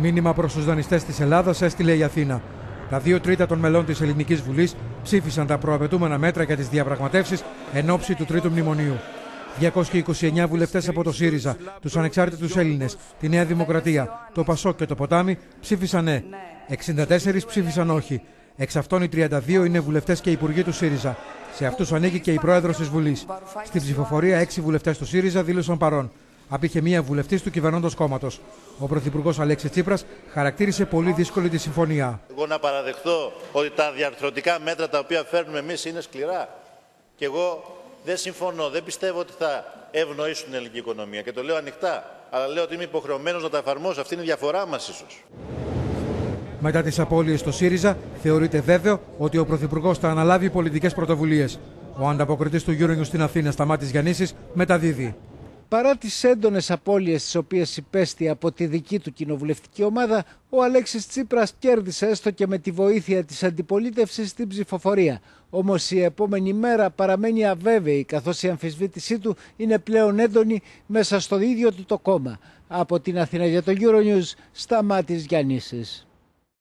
Μήνυμα προς τους δανειστές της Ελλάδας έστειλε η Αθήνα. Τα 2/3 των μελών της Ελληνικής Βουλής ψήφισαν τα προαπαιτούμενα μέτρα για τις διαπραγματεύσεις εν ώψη του Τρίτου Μνημονίου. 229 βουλευτές από το ΣΥΡΙΖΑ, τους Ανεξάρτητους Έλληνες, τη Νέα Δημοκρατία, το ΠΑΣΟΚ και το Ποτάμι ψήφισαν ναι. 64 ψήφισαν όχι. Εξ αυτών οι 32 είναι βουλευτές και υπουργοί του ΣΥΡΙΖΑ. Σε αυτούς ανήκει και η πρόεδρος της Βουλής. Στην ψηφοφορία 6 βουλευτές του ΣΥΡΙΖΑ δήλωσαν παρόν. Απήχε μία βουλευτής του κυβερνώντος κόμματος. Ο πρωθυπουργός Αλέξης Τσίπρας χαρακτήρισε πολύ δύσκολη τη συμφωνία. Εγώ να παραδεχτώ ότι τα διαρθρωτικά μέτρα τα οποία φέρνουμε εμείς είναι σκληρά. Και εγώ δεν συμφωνώ, δεν πιστεύω ότι θα ευνοήσουν την ελληνική οικονομία. Και το λέω ανοιχτά. Αλλά λέω ότι είμαι υποχρεωμένος να τα εφαρμόσω. Αυτή είναι η διαφορά μας, ίσως. Μετά τις απώλειες στο ΣΥΡΙΖΑ, θεωρείται βέβαιο ότι ο πρωθυπουργός θα αναλάβει πολιτικές πρωτοβουλίες. Ο ανταποκριτής του EuroNews στην Αθήνα, Σταμάτης Γιανίσης, μεταδίδει. Παρά τις έντονες απώλειες τις οποίες υπέστη από τη δική του κοινοβουλευτική ομάδα, ο Αλέξης Τσίπρας κέρδισε έστω και με τη βοήθεια της αντιπολίτευσης στην ψηφοφορία. Όμως η επόμενη μέρα παραμένει αβέβαιη, καθώς η αμφισβήτησή του είναι πλέον έντονη μέσα στο ίδιο του το κόμμα. Από την Αθήνα για το EuroNews, Σταμάτης Γιαννήσης.